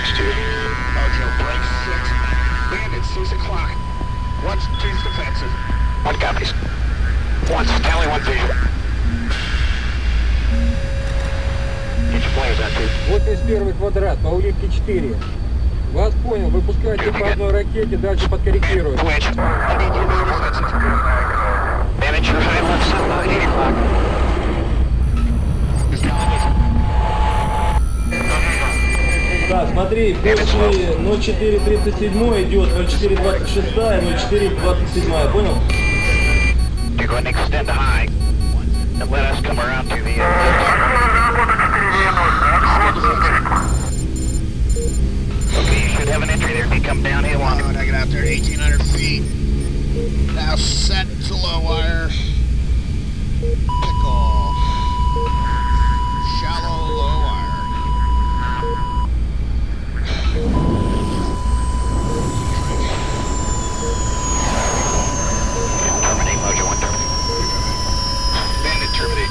watch, dude. Mojo break 6. Bandit sees the clock. One's two's defensive. One copies. One's tally, one visual. Get your players out, dude. Вот весь первый квадрат, по улитке 4. Вас понял, выпускайте по одной ракете, дальше подкорректируем. Да, смотри, после 0437 идет 0426 и 0427, понял? Have an entry there if you come down here. All right, I got out there 1,800 feet. Now set to low wire. Pickle. Shallow low wire. Terminate, Mojo 130. Bandit terminate.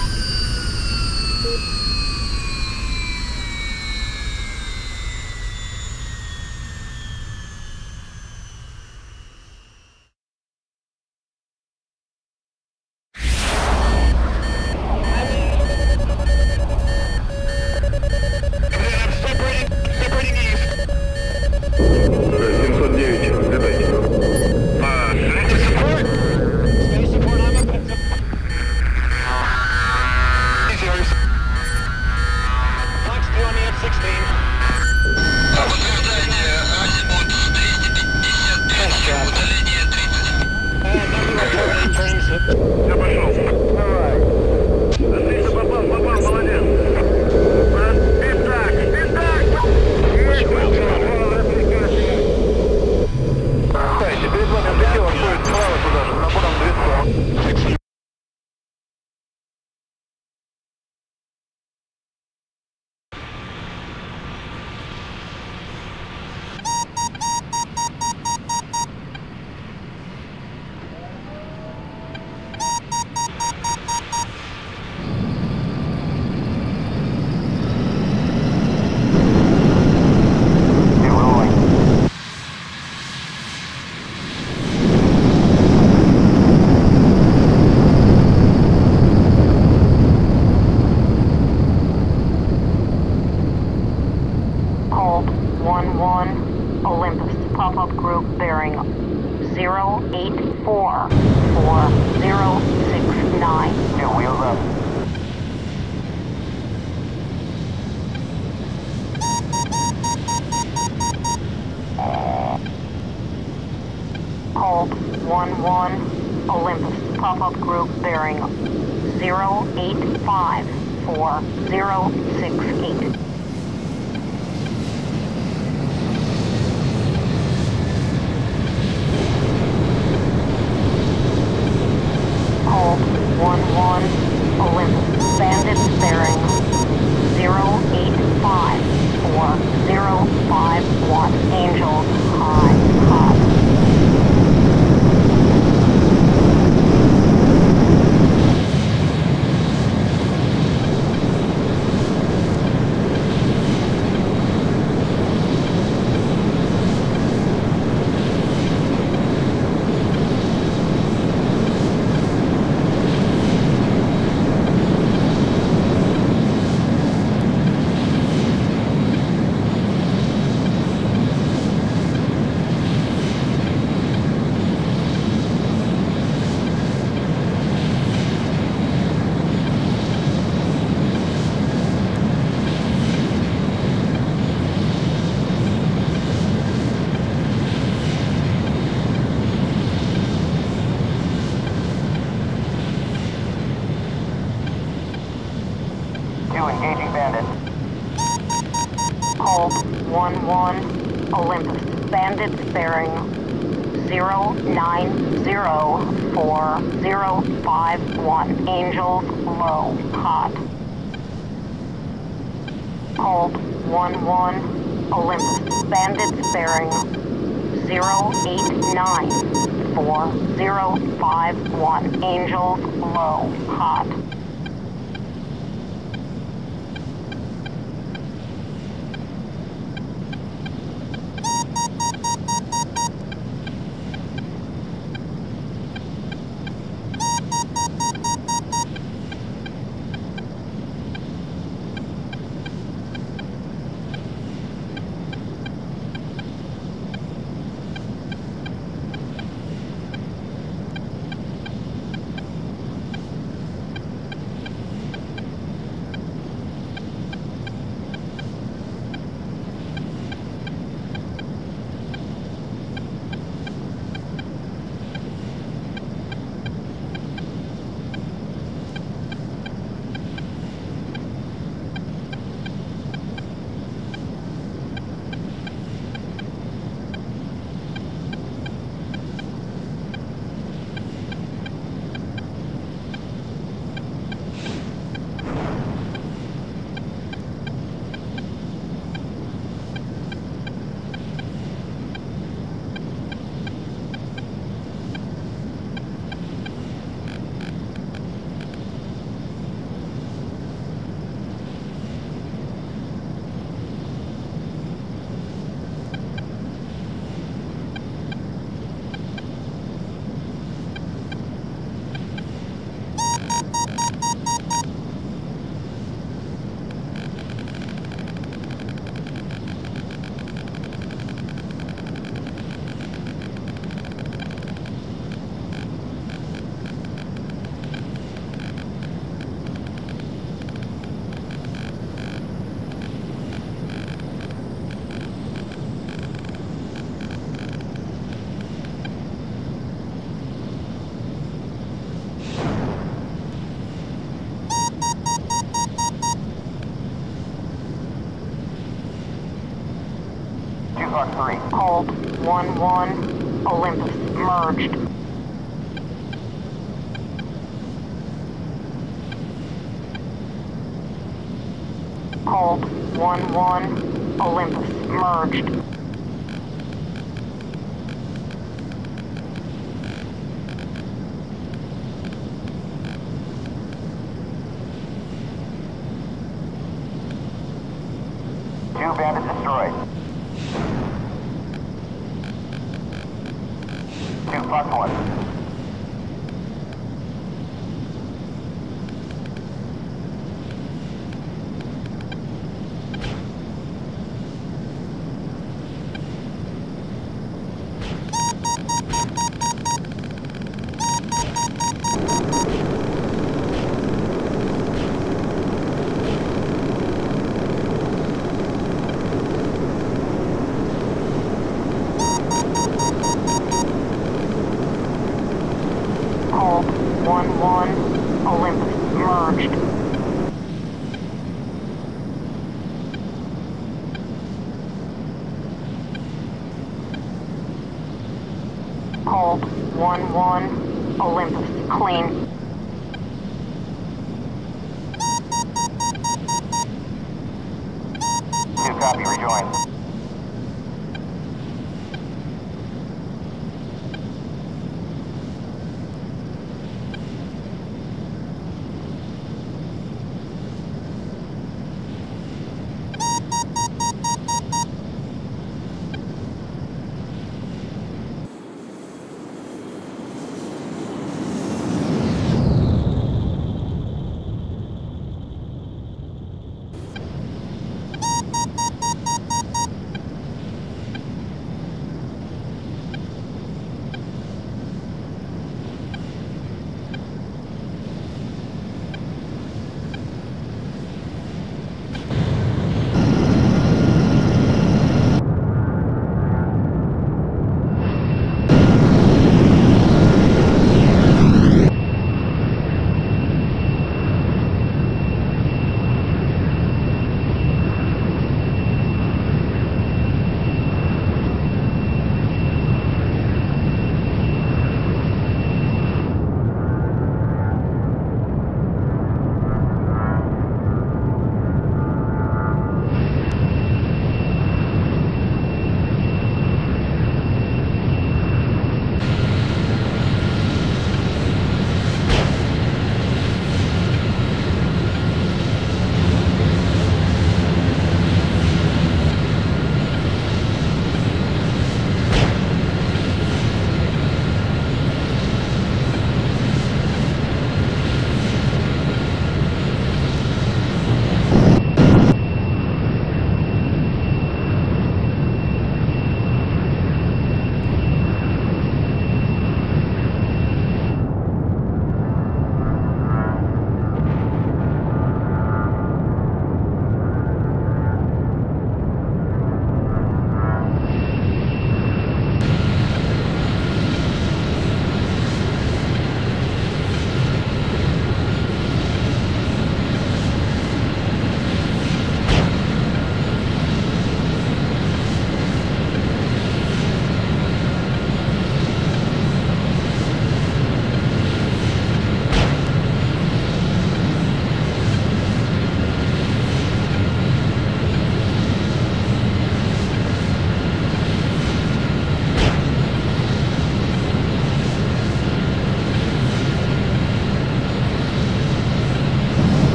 Rookery. Hold 1-1. Olympus merged. Hold 1-1. Olympus merged. Two bandits destroyed. Two plus one. Hold 1-1, Olympus clean. Two copy, rejoin.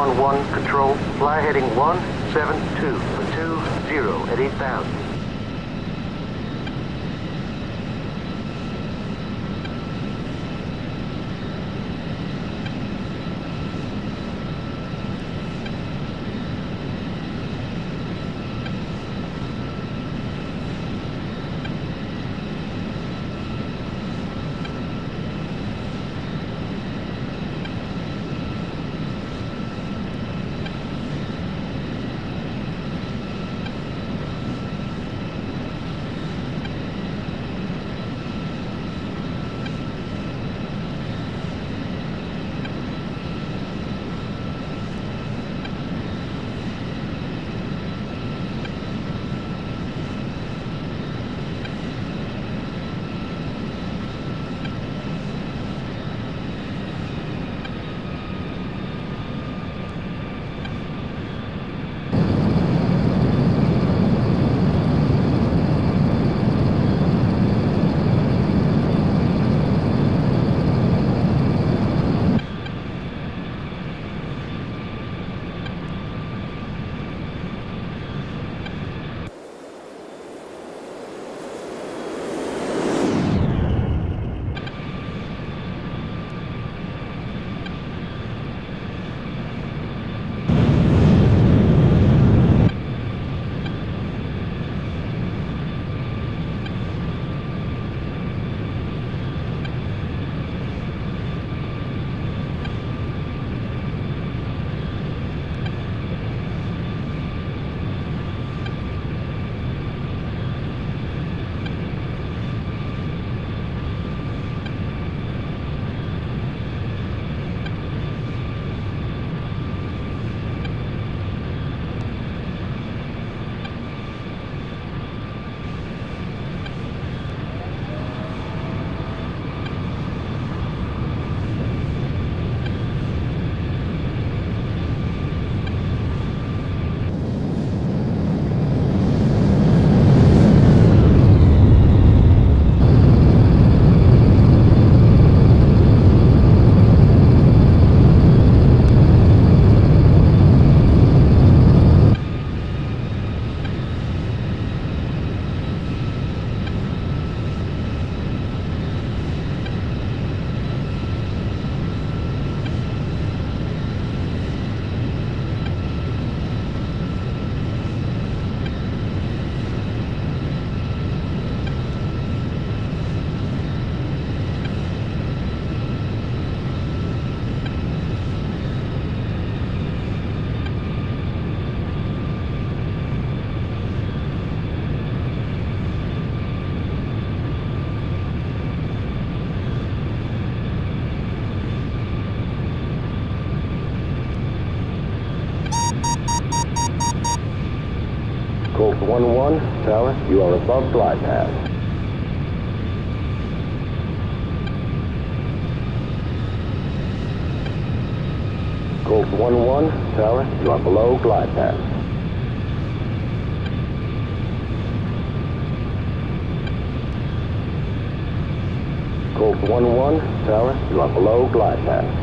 111 control, fly heading 172 for 20 at 8,000. Colt 1-1, tower, you are above flight path. Colt 1-1, tower, you are below glide path. Colt 1-1, tower, you are below glide path.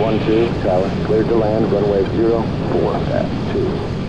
1-2, tower, cleared to land, runway 04, path 2.